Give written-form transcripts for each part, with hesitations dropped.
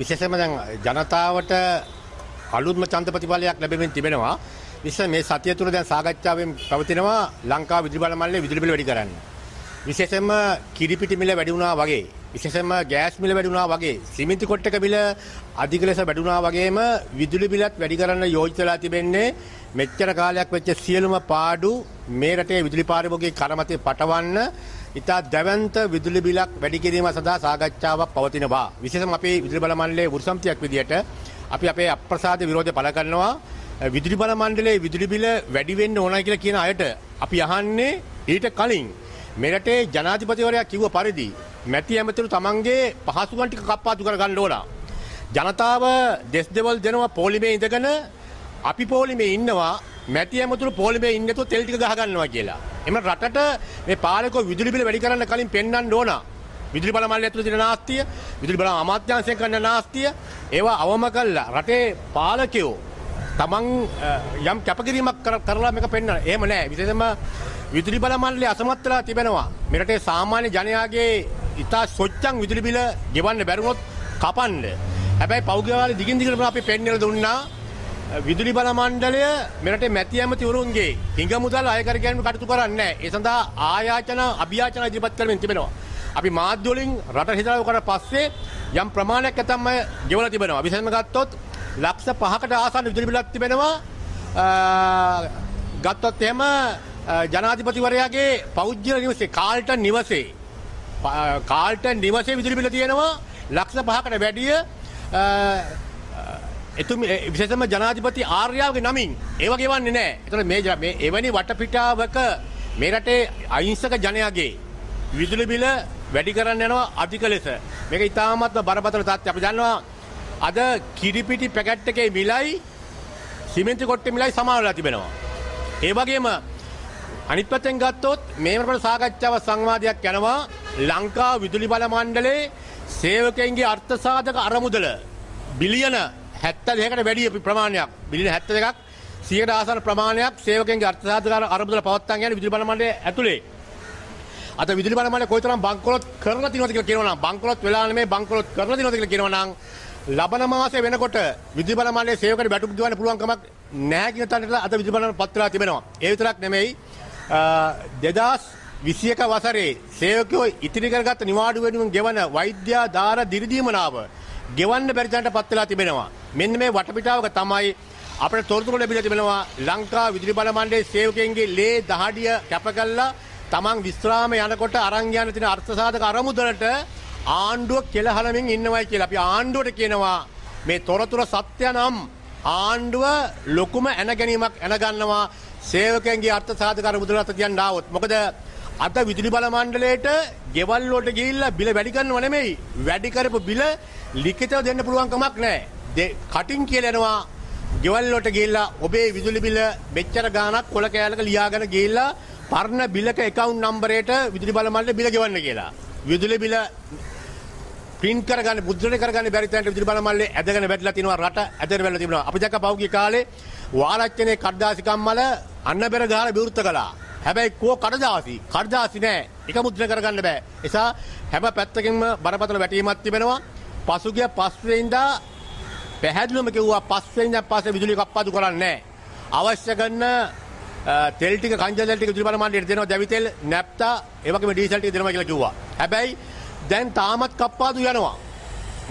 විශේෂයෙන්ම දැන් ජනතාවට අලුත්ම ඡන්ද ප්‍රතිඵලයක් ලැබෙමින් තිබෙනවා. විශේෂ මේ සතිය තුළ දැන් සාකච්ඡාවෙන් පවතිනවා ලංකාව විදුලි බල මණ්ඩලයේ විදුලි බිල වැඩි කරන්න. විශේෂයෙන්ම කිරිපිටි මිල වැඩි වුණා වගේ, විශේෂයෙන්ම ගෑස් මිල වැඩි වුණා වගේ, සිමෙන්ති කොට්ටක මිල අධික ලෙස වැඩි වුණා වගේම විදුලි බිලත් වැඩි කරන්න යෝජිත වෙලා තිබෙන්නේ. මෙච්චර කාලයක් වෙච්ච සියලුම පාඩු මේ රටේ විදුලි පාරිභෝගික කර මතේ පටවන්න ඉතා දැවැන්ත විදුලි බිලක් වැඩි කිරීම සඳහා සාකච්ඡාවක් පවතිනවා. විශේෂයෙන්ම අපේ විදුලි බල මණ්ඩලයේ වෘත්ත සමිතියක් විදියට අපි අපේ අප්‍රසාද විරෝධය පළ කරනවා. විදුලි බල මණ්ඩලයේ විදුලි බිල වැඩි වෙන්න ඕනයි කියලා කියන අයට අපි අහන්නේ ඊට කලින් මේ රටේ ජනාධිපතිවරයා කිව්ව පරිදි මැති ඇමතිතුරු තමන්ගේ පහසුකම් ටික කප්පාදු කර ගන්න ඕන. ජනතාව දෙස් දෙවල් දෙනවා පොලිමේ ඉඳගෙන, අපි පොලිමේ ඉන්නවා, මැති ඇමතිතුරු පොලිමේ ඉන්නේ તો තෙල් ටික ගහ ගන්නවා කියලා. එම රටට මේ පාලකෝ විදුලි බිල වැඩි කරන්න කලින් පෙන්වන්න ඕන. විදුලි බල මණ්ඩලය ඇතුළේ තියෙන නාස්තිය, විදුලි බල අමාත්‍යාංශයෙන් කරන නාස්තිය, ඒවා අවම කළා රටේ පාලකයෝ තමන් යම් කැපකිරීමක් කරලා මේක පෙන්වන. එහෙම නැහැ. විශේෂයෙන්ම විදුලි බල මණ්ඩලය අසමත් වෙලා තිබෙනවා. මේ රටේ සාමාන්‍ය ජනයාගේ ඉතා සොච්චන් විදුලි බිල ගෙවන්න බැරුණොත් කපන්න. හැබැයි පෞද්ගලික කාලේ දිගින් දිගටම අපි පෙන්වලා දුන්නා විදුලි බල මණ්ඩලය මෙරටේ මැති ඇමතිවරුන්ගේ හිඟ මුදල් අය කර ගැනීම කටයුතු කරන්නේ නැහැ. ඒ සඳහා ආයාචන අභියාචන ඉදිරිපත් කරමින් තිබෙනවා. අපි මාධ්‍ය වලින් රට හිතලා කරා පස්සේ යම් ප්‍රමාණයක් ඇතම්ම ගෙවලා තිබෙනවා. විශේෂම ගත්තොත් ලක්ෂ 5කට ආසන්න විදුලි බිලක් තිබෙනවා. ගත්තොත් එහෙම ජනාධිපතිවරයාගේ පෞද්ගල නිවසේ කාල්ටන් නිවසේ විදුලි බිල තියෙනවා ලක්ෂ 5කට වැඩිය. එතුමි විශේෂම ජනාධිපති ආර්යාවගේ නමින් ඒව ගෙවන්නේ නැහැ. ඒතර මේ එවැනි වටපිටාවක මේ රටේ අහිංසක ජනයාගේ විදුලි බිල වැඩි කරන්න යනවා අධික ලෙස. මේක ඉතාමත්ම බරපතල තත්ත්වයක්. අපි දන්නවා අද කිරිපිටි පැකට් එකේ මිලයි සිමෙන්ති කොට්ටේ මිලයි සමාන වෙලා තිබෙනවා. ඒ වගේම අනිත් පැත්තෙන් ගත්තොත් මේ වරකට සාකච්ඡාව සංවාදයක් යනවා ලංකා විදුලි බල මණ්ඩලයේ සේවකයන්ගේ අර්ථසාධක අරමුදල බිලියන 72කට වැඩි ප්‍රමාණයක්, බිලියන 72ක් 100ට ආසන්න ප්‍රමාණයක් සේවකයන්ගේ අර්ථසාධක අරමුදල පවත්වාගෙන යන විදුලි බල මණ්ඩලය ඇතුලේ. අද විදුලි බල මණ්ඩලය කොයිතරම් බංකොලොත් කරලා තියෙනවද කියලා කියනවා නම් බංකොලොත් වෙලා නෙමෙයි බංකොලොත් කරලා තියෙනවද කියලා කියනවා නම් ලබන මාසයේ වෙනකොට විදුලි බල මණ්ඩලයේ සේවකයන්ට බැටුම් ගෙවන්න පුළුවන් කමක් නැහැ කියන තැනට අද විදුලි බල මණ්ඩලය පත් වෙලා තිබෙනවා. ඒ විතරක් නෙමෙයි 2021 වසරේ සේවකයෝ ඉතිරි කරගත් නිවාඩු වෙනුවෙන් ගෙවන වෛද්‍ය ආධාර දිරිදීමනාව ගෙවන්න බැරි තැනට පත් වෙලා තිබෙනවා. මෙන්න මේ වටපිටාවක තමයි අපිට තොරතුරු ලැබිලා තිබෙනවා. ලංකා විදුලි බල මණ්ඩලයේ සේවකයන්ගේ ලේ දහඩිය කැප කළා තමන් විස්රාම යනකොට අරන් යන තියෙන අර්ථසාධක අරමුදලට ආණ්ඩුව කෙලහලමින් ඉන්නවයි කියලා. අපි ආණ්ඩුවට කියනවා මේ තොරතුරු සත්‍ය නම් ආණ්ඩුව ලොකුම ඇන ගැනීමක් ඇන ගන්නවා සේවකයන්ගේ අර්ථසාධක අරමුදලට තියන්න ආවොත්. මොකද අද විදුලි බල මණ්ඩලයට ගෙවල් වලට ගිහිල්ලා බිල වැඩි කරනව නෙමෙයි, වැඩි කරපු බිල ලිඛිතව දෙන්න පුළුවන් කමක් නැහැ. කටින් කියලා යනවා ගෙවල් වලට ගිහිල්ලා ඔබේ විදුලි බිල මෙච්චර ගාණක් කොළ කෑල්ලක ලියාගෙන ගිහිල්ලා පරණ බිලක account නම්බරයට විදුලි බල මණ්ඩලේ බිල ගෙවන්න කියලා. විදුලි බිල print කරගන්න මුද්‍රණය කරගන්න බැරි තැනට විදුලි බල මණ්ඩලේ ඇදගෙන වැටලා තිනවා, රට ඇදගෙන වැටලා තිනවා. අපි දැක්ක පෞගිය කාලේ වාරච්චනේ කඩදාසි කම්මල අන්නබෙර ගහලා විවෘත කළා. හැබැයි කෝ කඩදාසි නෑ, එක මුද්‍රණය කරගන්න බෑ. එසා හැම පැත්තකින්ම බරපතල වැටීමක් තිබෙනවා. පසුගිය 5 වෙනිදා පැහැදිලිවම කිව්වා 5 වෙනිදා පස්සේ විදුලිය කප්පාදු කරන්නේ නෑ. අවශ්‍ය කරන තෙල් ටික කංජල් තෙල් ටික විදුලි බල මණ්ඩලයට දෙනවා, දැවි තෙල්, නැප්තා, ඒ වගේම ඩීසල් ටික දෙනවා කියලා කිව්වා. හැබැයි දැන් තාමත් කප්පාදු යනවා.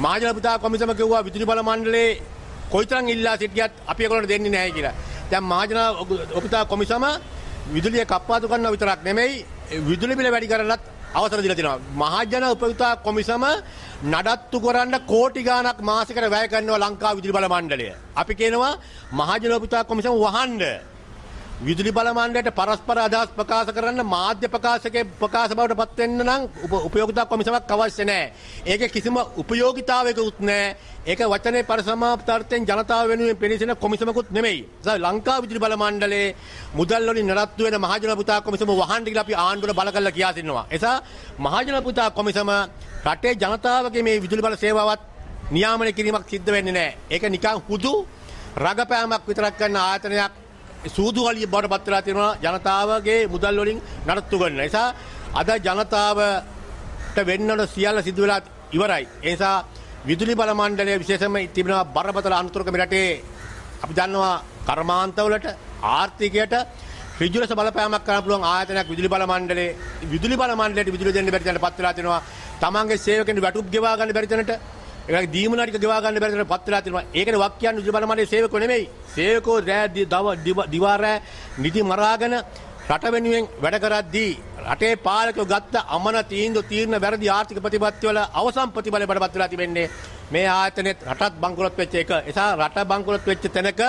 මහජන පුතා කොමිසම කිව්වා විදුලි බල මණ්ඩලේ කොයිතරම් ඉල්ලා සිටියත් අපි ඒගොල්ලන්ට දෙන්නේ නැහැ කියලා. දැන් මහජන පුතා කොමිසම විදුලිය කප්පාදු කරනවා විතරක් නෙමෙයි විදුලි බිල වැඩි කරන්නත් අවසර දීලා තියෙනවා. මහජන උපයෝගිතා කොමිසම නඩත්තු කරන්න කෝටි ගාණක් මාසිකට වැය කරනවා ලංකා විදුලි බල මණ්ඩලය. අපි කියනවා මහජන උපයෝගිතා කොමිසම වහන්න විදුලි බල මණ්ඩලයට පරස්පර අදහස් ප්‍රකාශ කරන්න මාධ්‍ය ප්‍රකාශකේ ප්‍රකාශ බවට පත් වෙන්න නම් උපයෝගිතා කොමිසමක් අවශ්‍ය නැහැ. ඒකේ කිසිම උපයෝගිතාවයකුත් නැහැ. ඒක වචනේ පරිසමාප්තාර්ථයෙන් ජනතාව වෙනුවෙන් පෙනීසෙන කොමිසමකුත් නෙමෙයි. ලංකා විදුලි බල මණ්ඩලයේ මුදල් වලින් නඩත්තු වෙන මහජන පුතා කොමිසම වහන්න කියලා අපි ආණ්ඩුවට බල කරලා කියා දෙනවා. එසා මහජන පුතා කොමිසම රටේ ජනතාවගේ මේ විදුලි බල සේවාවත් නියාමනය කිරීමක් සිද්ධ වෙන්නේ නැහැ. ඒක නිකන් හුදු රගපෑමක් විතරක් කරන ආයතනයක් සූදුවලිය බවට පත් වෙලා තියෙනවා ජනතාවගේ මුදල් වලින් නඩත්තු කරන නිසා. අද ජනතාවට වෙන්නට සියල්ල සිදු වෙලා ඉවරයි. ඒ නිසා විදුලි බල මණ්ඩලය විශේෂයෙන්ම තිබෙනවා බරපතල අනුතුරු කමිටුවේ අපි දන්නවා කර්මාන්තවලට ආර්ථිකයට ඍජු ලෙස බලපෑමක් කරන්න පුළුවන් ආයතනයක් විදුලි බල මණ්ඩලයට විදුලි දෙන්න බැරි තැනටපත් වෙලා තිනවා. තමන්ගේ සේවකෙන් වැටුප් ගෙවා ගන්න බැරි තැනට ඒගොල්ලෝ දීමුනා ටික ගෙවා ගන්න බැරි තැනටපත් වෙලා තිනවා. ඒකනේ වක් කියන්නේ විදුලි බල මණ්ඩලයේ සේවකෝ නෙමෙයි. සේවකෝ දිවාරෑ නිදි මරාගෙන රට වෙනුවෙන් වැඩ කරද්දී රටේ පාලකයෝ ගත්ත අමන තීන්දුව තීරණ වැරදි ආර්ථික ප්‍රතිපත්ති වල අවසන් ප්‍රතිඵලයට බඩපත් වෙලා තිබෙන්නේ. මේ ආයතනෙත් රටත් බංකොලොත් වෙච්ච එක. එසා රට බංකොලොත් වෙච්ච තැනක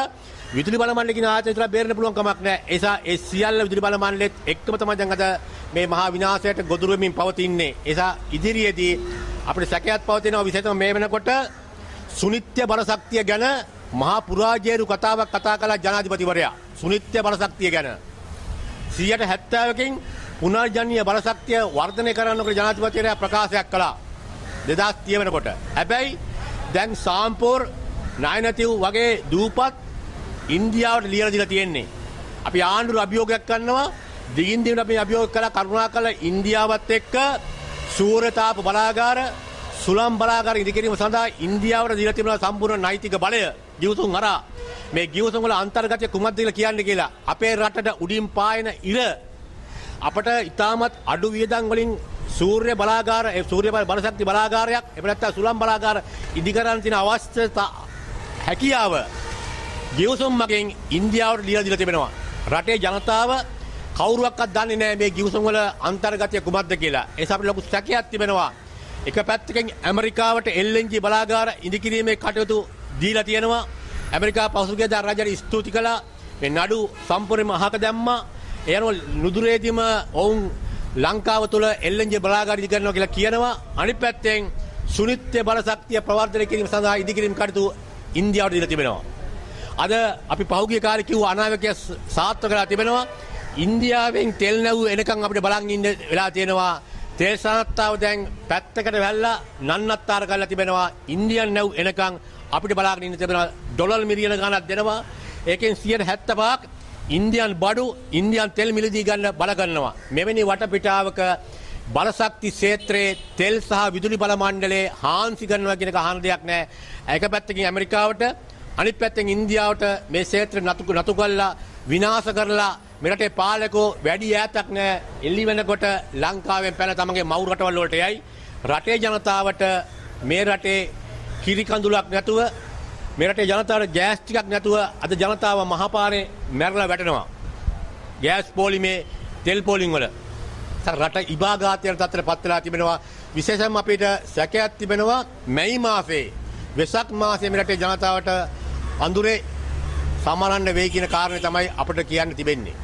විදුලි බල මණ්ඩල කියන ආයතනය විතර බේරෙන්න පුළුවන් කමක් නැහැ. එසා ඒ සියල්ල විදුලි බල මණ්ඩලෙත් එක්කම තමයි දැන් අද මේ මහා විනාශයට ගොදුරු වෙමින් පවතින්නේ. එසා ඉදිරියේදී අපේ සැකයක් පවතිනවා විශේෂයෙන්ම මේ වෙනකොට සුනිත්‍ය බලශක්තිය ගැන මහා පුරාජේරු කතාවක් කතා කළ ජනාධිපතිවරයා. සුනිත්‍ය බලශක්තිය ගැන 70%කින් පුනර්ජනීය බලශක්තිය වර්ධනය කරන්න කියලා ජනාධිපතිවරයා ප්‍රකාශයක් කළා 2030 වෙනකොට. හැබැයි දැන් සාම්පෝර් නයනතිව් වගේ දූපත් ඉන්දියාවට ලියලා දීලා තියෙන්නේ. අපි ආණ්ඩුව අභියෝගයක් කරනවා දිගින් දිගට අපි අභියෝග කළා කරුණාකරලා ඉන්දියාවත් එක්ක සූර්යතාප බලාගාර සුලම් බලාගාර ඉදිකිරීම සඳහා ඉන්දියාවට දීලා තිබෙන සම්පූර්ණ නෛතික බලය ගිවිසුම් අරා මේ ගිවිසුම් වල අන්තර්ගතය කුමක්ද කියලා කියන්නේ කියලා අපේ රටට උඩින් පායන ඉර අපට ඉතාමත් අඩු වියදම් වලින් සූර්ය බලශක්ති බලාගාරයක් එහෙම නැත්නම් සුලම් බලාගාර ඉදිකරන්න තියෙන අවශ්‍ය හැකියාව ගිවිසුම් මගින් ඉන්දියාවට දීලා තිබෙනවා. රටේ ජනතාව කවුරුවක්වත් දන්නේ නැහැ මේ ගිවිසුම් වල අන්තර්ගතය කුමක්ද කියලා. ඒ නිසා අපිට ලොකු සැකයක් තිබෙනවා. එක පැත්තකින් ඇමරිකාවට LNG බලාගාර ඉදිකිරීමේ කටයුතු දීලා තියෙනවා. ඇමරිකාව පසුගිය දා රජයට ස්තුති කළා. මේ නඩු සම්පූර්ණයෙන්ම අහක දැම්මා. ඒ අනුව නුදුරේදීම ඔවුන් ලංකාව තුළ LNG බලාගාර ඉදිකරනවා කියලා කියනවා. අනිත් පැත්තෙන් සුනිත්‍ය බලශක්තිය ප්‍රවර්ධනය කිරීම සඳහා ඉදිකිරීම් කටයුතු ඉන්දියාවට දීලා තිබෙනවා. අද අපි පහුගිය කාලේ කිව්ව අනාවැකිය සාර්ථක කරලා තිබෙනවා. ඉන්දියාවෙන් තෙල් නැව් එනකන් අපිට බලන් ඉන්න වෙලා තියෙනවා. තෙල් සාර්ථකතාව දැන් පැත්තකට වැල්ලා නන්නත්තර කරලා තිබෙනවා. ඉන්දියන් නැව් එනකන් අපිට බලාගෙන ඉන්න තිබෙනවා. ඩොලර් මිලියන ගණනක් දෙනවා. ඒකෙන් 75%ක් ඉන්දියන් බඩු ඉන්දියන් තෙල් මිලදී ගන්න බල ගන්නවා. මෙවැනි වටපිටාවක බලශක්ති ක්ෂේත්‍රයේ තෙල් සහ විදුලි බල මණ්ඩලයේ හාන්සි ගන්නවා කියන කහන දෙයක් නැහැ. එක පැත්තකින් ඇමරිකාවට අනිත් පැත්තෙන් ඉන්දියාවට මේ ක්ෂේත්‍රය නතු කරලා විනාශ කරලා මෙරටේ පාලකෝ වැඩි ඈතක් නැහැ. එළි වෙනකොට ලංකාවෙන් පැන තමගේ මව් රටවල් වලට යයි. රටේ ජනතාවට මේ රටේ කිරි කඳුලක් නැතුව මේ රටේ ජනතාවට ගෑස් ටිකක් නැතුව අද ජනතාව මහපාරේ මැරලා වැටෙනවා. ගෑස් පොලිමේ තෙල් පොලිම් වල රට ඉබාගාතයන් තත්ත්වයටපත් වෙලා තිබෙනවා. විශේෂයෙන්ම අපිට සැකයක් තිබෙනවා මැයි මාසයේ වෙසක් මාසයේ මේ රටේ ජනතාවට අඳුරේ සමානන්න වෙයි කියන කාරණේ තමයි අපිට කියන්න තිබෙන්නේ.